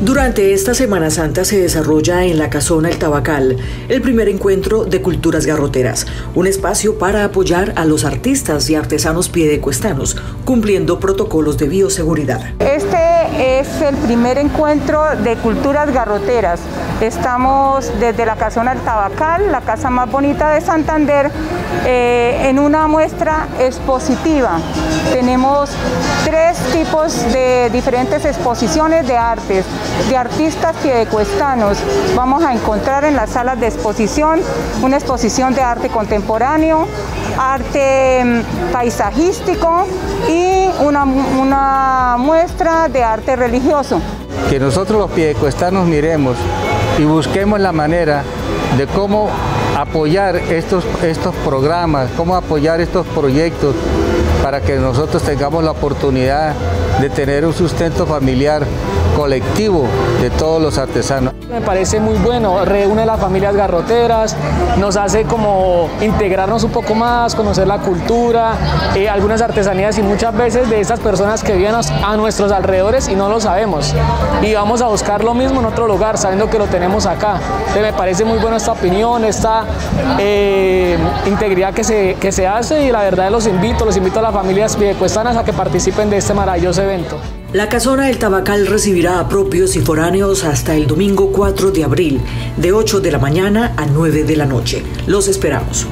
Durante esta Semana Santa se desarrolla en la Casona El Tabacal el primer encuentro de culturas garroteras, un espacio para apoyar a los artistas y artesanos piedecuestanos, cumpliendo protocolos de bioseguridad. Este es el primer encuentro de culturas garroteras. Estamos desde la Casona El Tabacal, la casa más bonita de Santander, en una muestra expositiva. Tenemos tres tipos de diferentes exposiciones de artes, de artistas piedecuestanos. Vamos a encontrar en las salas de exposición una exposición de arte contemporáneo, arte paisajístico y una muestra de arte religioso. Que nosotros los piedecuestanos miremos y busquemos la manera de cómo apoyar estos programas, cómo apoyar estos proyectos para que nosotros tengamos la oportunidad de tener un sustento familiar colectivo de todos los artesanos. Me parece muy bueno, reúne a las familias garroteras, nos hace como integrarnos un poco más, conocer la cultura, algunas artesanías y muchas veces de esas personas que viven a nuestros alrededores y no lo sabemos. Y vamos a buscar lo mismo en otro lugar, sabiendo que lo tenemos acá. Entonces me parece muy buena esta opinión, esta integridad que se hace, y la verdad los invito a las familias piedecuestanas a que participen de este maravilloso evento. La Casona El Tabacal recibirá a propios y foráneos hasta el domingo 4 de abril, de 8 de la mañana a 9 de la noche. Los esperamos.